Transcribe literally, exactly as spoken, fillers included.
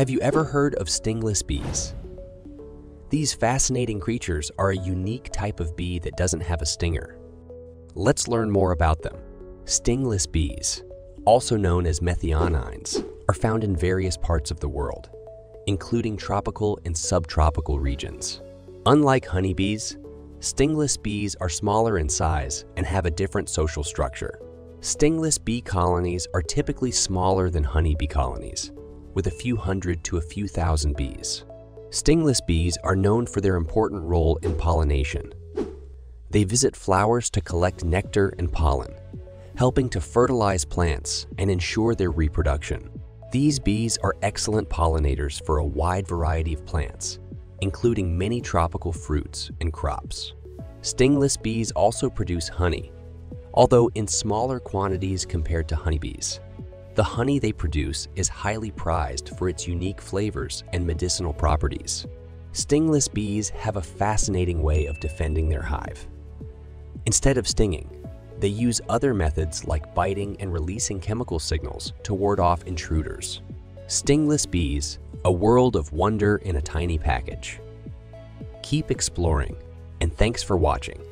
Have you ever heard of stingless bees? These fascinating creatures are a unique type of bee that doesn't have a stinger. Let's learn more about them. Stingless bees, also known as meliponines, are found in various parts of the world, including tropical and subtropical regions. Unlike honeybees, stingless bees are smaller in size and have a different social structure. Stingless bee colonies are typically smaller than honeybee colonies, with a few hundred to a few thousand bees. Stingless bees are known for their important role in pollination. They visit flowers to collect nectar and pollen, helping to fertilize plants and ensure their reproduction. These bees are excellent pollinators for a wide variety of plants, including many tropical fruits and crops. Stingless bees also produce honey, although in smaller quantities compared to honeybees. The honey they produce is highly prized for its unique flavors and medicinal properties. Stingless bees have a fascinating way of defending their hive. Instead of stinging, they use other methods like biting and releasing chemical signals to ward off intruders. Stingless bees, a world of wonder in a tiny package. Keep exploring, and thanks for watching.